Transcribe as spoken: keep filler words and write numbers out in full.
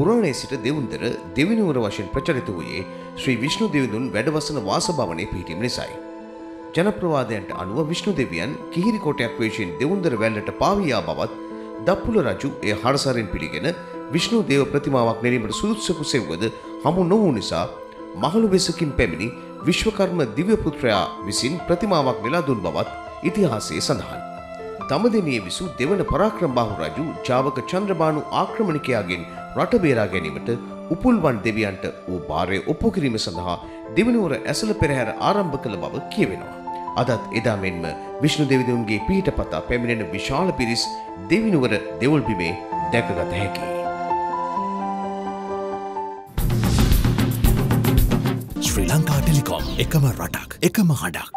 පුරාණයේ සිට දෙවුන්දර දෙවිනුවර වශයෙන් ප්‍රචලිත වූයේ ශ්‍රී විෂ්ණු දෙවිඳුන් වැඩවසන වාසභවනයේ පිහිටීම නිසායි. ජනප්‍රවාදයන්ට අනුව විෂ්ණු දෙවියන් කිහිරි කොටයක් වේශයෙන් දෙවුන්දර වැල්ලට පාවියා බවත් දප්පුල රජු ඒ හරසරින් පිළිගෙන විෂ්ණු දේව ප්‍රතිමාවක් නිර්මිත සුදුසුකු සෙව්වද හමු නොවු නිසා මහලු වෙසකින් පැමිණි විශ්වකර්ම දිව්‍ය පුත්‍රයා විසින් ප්‍රතිමාවක් නෙලා දුන් බවත් ඉතිහාසයේ සඳහන්. තමදිනියේ විසු දෙවන පරාක්‍රමබාහු රජු ජාවක චන්ද්‍රබානු ආක්‍රමණිකයාගෙන් රට බේරා ගැනීමට උපුල්වන් දෙවියන්ට උබාරය ඔප්පු කිරීම සඳහා දෙවිනුවර ඇසල පෙරහැර ආරම්භ කළ බව කියවෙනවා. අදත් එදා මෙන්ම විෂ්ණු දෙවිඳුන්ගේ පිහිටපතා පැමිණෙන විශාල පිරිස් දෙවිනුවර දෙවුල්බිමේ දැකගත හැකියි. Sri Lanka Telecom, Ekama Radak, Ekama Hadak.